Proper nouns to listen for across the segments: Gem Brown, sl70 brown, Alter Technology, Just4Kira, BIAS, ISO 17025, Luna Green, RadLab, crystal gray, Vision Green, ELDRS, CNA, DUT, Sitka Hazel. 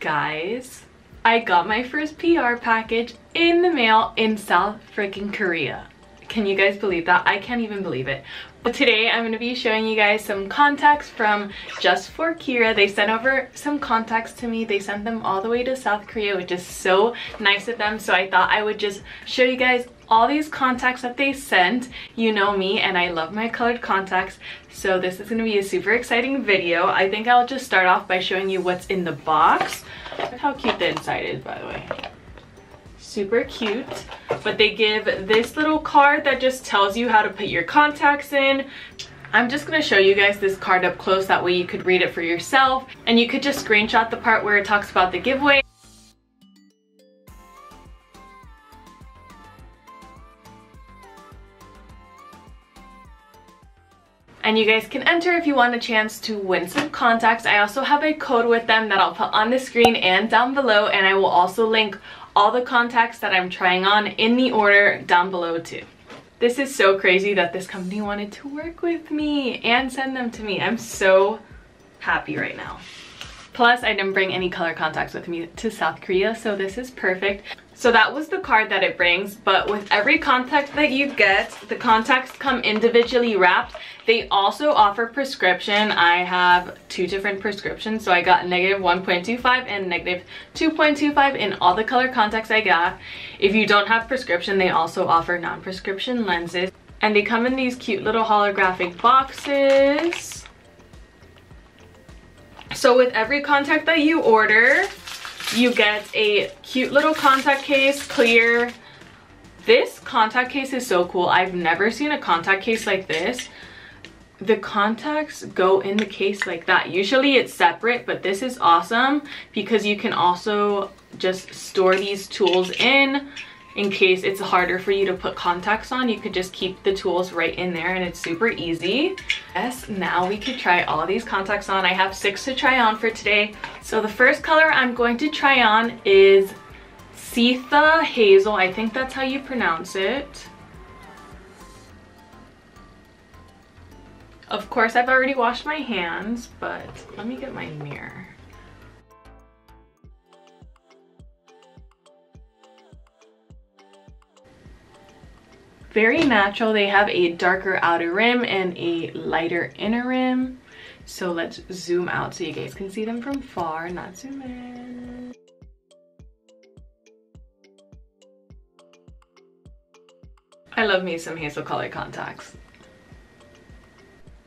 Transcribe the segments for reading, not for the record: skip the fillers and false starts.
guys, I got my first PR package in the mail in South freaking Korea. Can you guys believe that? I can't even believe it. But today I'm going to be showing you guys some contacts from Just4Kira. They sent over some contacts to me. They sent them all the way to South Korea, which is so nice of them. So I thought I would just show you guys all these contacts that they sent. You know me, and I love my colored contacts. So this is going to be a super exciting video. I think I'll just start off by showing you what's in the box. Look how cute the inside is, by the way. Super cute. But they give this little card that just tells you how to put your contacts in. I'm just going to show you guys this card up close, that way you could read it for yourself, and you could just screenshot the part where it talks about the giveaway. And you guys can enter if you want a chance to win some contacts. I also have a code with them that I'll put on the screen and down below, and I will also link all the contacts that I'm trying on in the order down below too. This is so crazy that this company wanted to work with me and send them to me. I'm so happy right now. Plus, I didn't bring any color contacts with me to South Korea, so this is perfect. So that was the card that it brings, but with every contact that you get, the contacts come individually wrapped. They also offer prescription. I have two different prescriptions, so I got negative 1.25 and negative 2.25 in all the color contacts I got. If you don't have prescription, they also offer non-prescription lenses. And they come in these cute little holographic boxes. So with every contact that you order, you get a cute little contact case, clear. This contact case is so cool. I've never seen a contact case like this. The contacts go in the case like that. Usually it's separate, but this is awesome because you can also just store these tools in case it's harder for you to put contacts on. You could just keep the tools right in there, and it's super easy. Yes, now we could try all these contacts on. I have 6 to try on for today. So the first color I'm going to try on is Sitka Hazel. I think that's how you pronounce it. Of course, I've already washed my hands, but let me get my mirror. Very natural. They have a darker outer rim and a lighter inner rim. So let's zoom out so you guys can see them from far, not zoom in. I love me some hazel color contacts.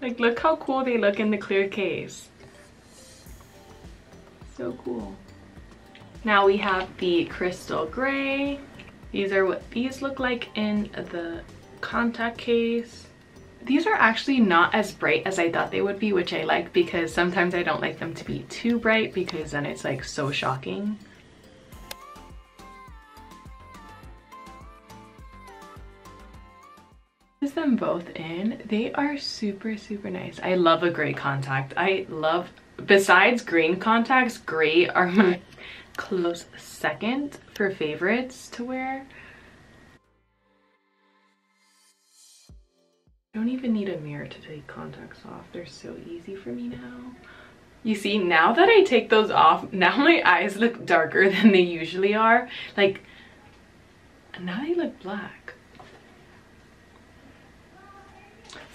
Like, look how cool they look in the clear case. So cool. Now we have the crystal gray. These are what these look like in the contact case. These are actually not as bright as I thought they would be, which I like, because sometimes I don't like them to be too bright because then it's like so shocking. Use them both in. They are super, super nice. I love a gray contact. I love, besides green contacts, gray are my close second for favorites to wear. I don't even need a mirror to take contacts off. They're so easy for me now. You see, now that I take those off, now my eyes look darker than they usually are. Like, now they look black.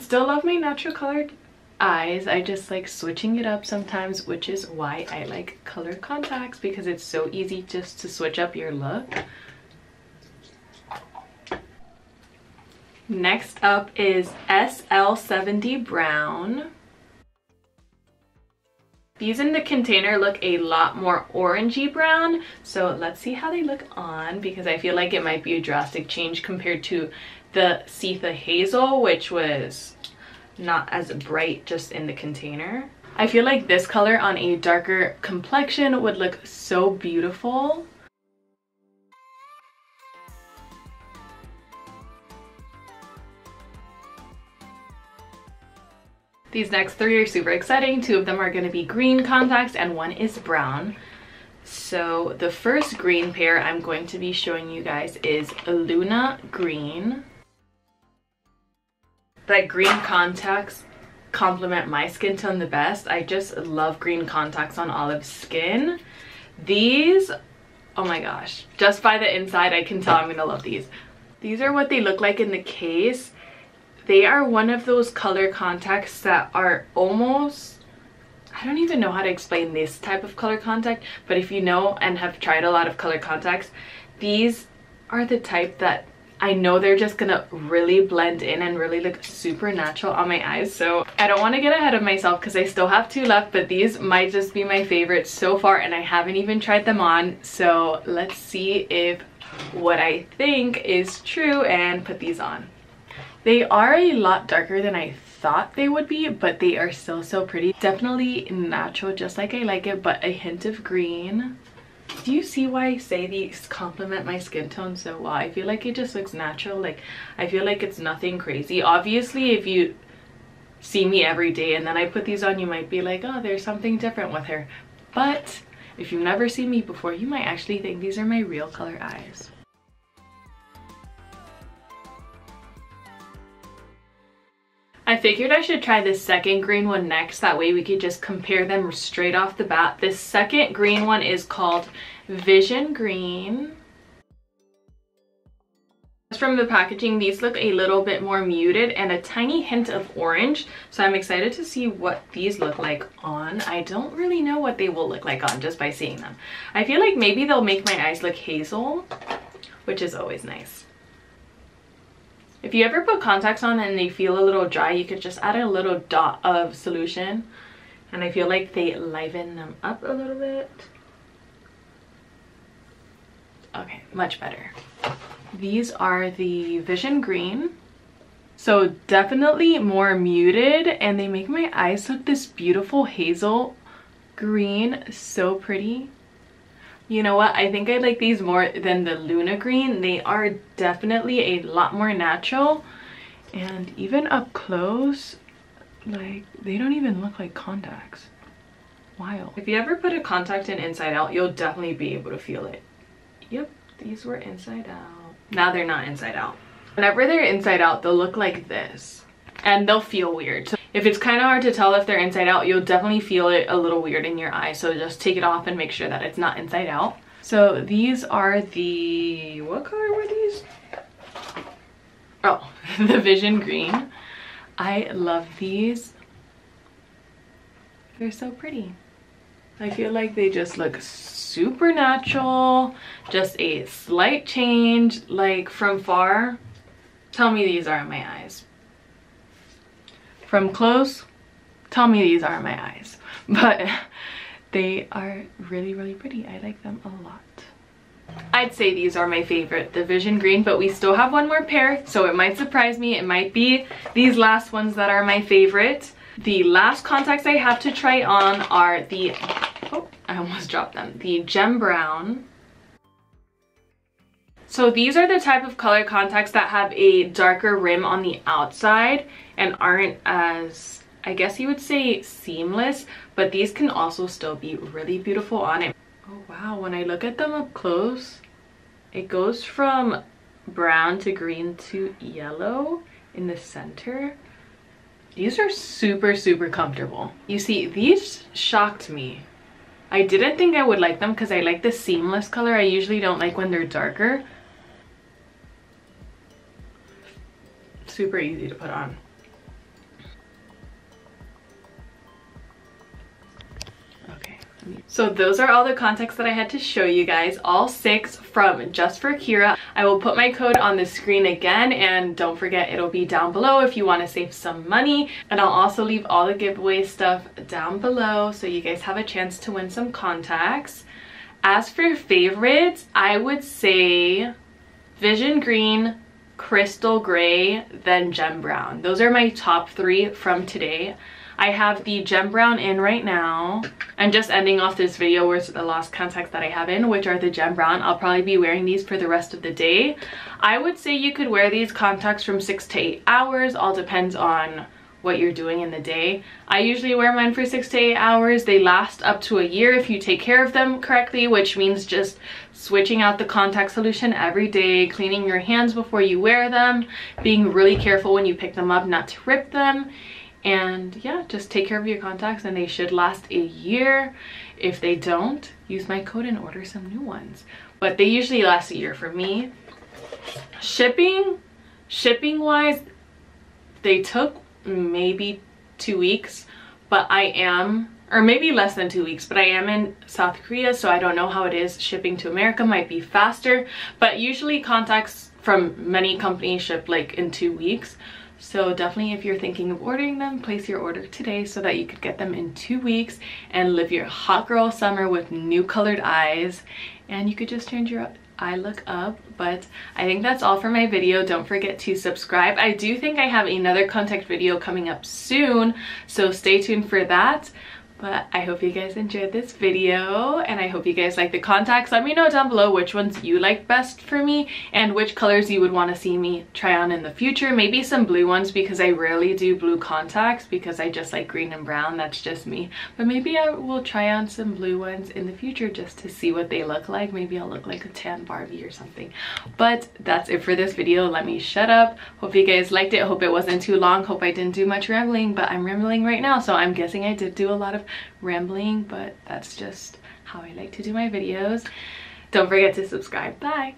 Still love my natural colored eyes. I just like switching it up sometimes, which is why I like color contacts, because it's so easy just to switch up your look. Next up is sl70 brown. These in the container look a lot more orangey brown, so let's see how they look on, because I feel like it might be a drastic change compared to the Sitka Hazel, which was not as bright just in the container. I feel like this color on a darker complexion would look so beautiful. These next 3 are super exciting. 2 of them are going to be green contacts and 1 is brown. So the first green pair I'm going to be showing you guys is Luna Green. That green contacts complement my skin tone the best. I just love green contacts on olive skin. These, oh my gosh, just by the inside I can tell I'm gonna love these. These are what they look like in the case. They are one of those color contacts that are almost, I don't even know how to explain this type of color contact, but if you know and have tried a lot of color contacts, these are the type that I know they're just gonna really blend in and really look super natural on my eyes. So I don't want to get ahead of myself because I still have two left, but these might just be my favorite so far and I haven't even tried them on. So let's see if what I think is true and put these on. They are a lot darker than I thought they would be, but they are still so pretty. Definitely natural, just like I like it, but a hint of green. Do you see why I say these complement my skin tone so well? I feel like it just looks natural. Like, I feel like it's nothing crazy. Obviously, if you see me every day and then I put these on, you might be like, oh, there's something different with her. But if you've never seen me before, you might actually think these are my real color eyes. I figured I should try this second green one next, that way we could just compare them straight off the bat. This second green one is called Vision Green. From the packaging, these look a little bit more muted and a tiny hint of orange, so I'm excited to see what these look like on. I don't really know what they will look like on just by seeing them. I feel like maybe they'll make my eyes look hazel, which is always nice. If you ever put contacts on and they feel a little dry, you could just add a little dot of solution and I feel like they liven them up a little bit. Okay, much better. These are the Vision Green. So definitely more muted and they make my eyes look this beautiful hazel green, so pretty. You know what? I think I like these more than the Luna Green. They are definitely a lot more natural. And even up close, like, they don't even look like contacts. Wild. If you ever put a contact in inside out, you'll definitely be able to feel it. Yep, these were inside out. Now they're not inside out. Whenever they're inside out, they'll look like this. And they'll feel weird. So if it's kind of hard to tell if they're inside out, you'll definitely feel it a little weird in your eye. So just take it off and make sure that it's not inside out. So these are the, what color were these? Oh, the Vision Green. I love these. They're so pretty. I feel like they just look super natural. Just a slight change, like from far. Tell me these are in my eyes. From close, tell me these are my eyes, but they are really, really pretty. I like them a lot. I'd say these are my favorite, the Vision Green, but we still have one more pair, so it might surprise me. It might be these last ones that are my favorite. The last contacts I have to try on are the, oh, I almost dropped them, the Gem Brown. So these are the type of color contacts that have a darker rim on the outside and aren't as, I guess you would say, seamless, but these can also still be really beautiful on it. Oh wow, when I look at them up close, it goes from brown to green to yellow in the center. These are super, super comfortable. You see, these shocked me. I didn't think I would like them because I like the seamless color. I usually don't like when they're darker. Super easy to put on. Okay. So those are all the contacts that I had to show you guys, all 6 from Just4Kira. I will put my code on the screen again, and don't forget it'll be down below if you want to save some money. And I'll also leave all the giveaway stuff down below so you guys have a chance to win some contacts. As for favorites, I would say Vision Green, Crystal Gray, then Gem Brown. Those are my top 3 from today. I have the Gem Brown in right now. I'm just ending off this video with the last contacts that I have in, which are the Gem Brown. I'll probably be wearing these for the rest of the day. I would say you could wear these contacts from 6 to 8 hours, all depends on what you're doing in the day. I usually wear mine for 6 to 8 hours. They last up to a year if you take care of them correctly, which means just switching out the contact solution every day, cleaning your hands before you wear them, being really careful when you pick them up not to rip them, and yeah, just take care of your contacts and they should last a year. If they don't, use my code and order some new ones. But they usually last a year for me. Shipping wise, they took maybe 2 weeks, but I am, or maybe less than 2 weeks, but I am in South Korea, so I don't know how it is. Shipping to America might be faster, but usually contacts from many companies ship like in 2 weeks. So definitely if you're thinking of ordering them, place your order today so that you could get them in 2 weeks and live your hot girl summer with new colored eyes, and you could just change your eye look up. But I think that's all for my video. Don't forget to subscribe. I do think I have another contact video coming up soon, so stay tuned for that. But I hope you guys enjoyed this video, and I hope you guys like the contacts. Let me know down below which ones you like best for me and which colors you would want to see me try on in the future. Maybe some blue ones, because I rarely do blue contacts because I just like green and brown. That's just me. But maybe I will try on some blue ones in the future just to see what they look like. Maybe I'll look like a tan Barbie or something. But that's it for this video. Let me shut up. Hope you guys liked it. Hope it wasn't too long. Hope I didn't do much rambling, but I'm rambling right now, so I'm guessing I did do a lot of rambling, but that's just how I like to do my videos. Don't forget to subscribe. Bye.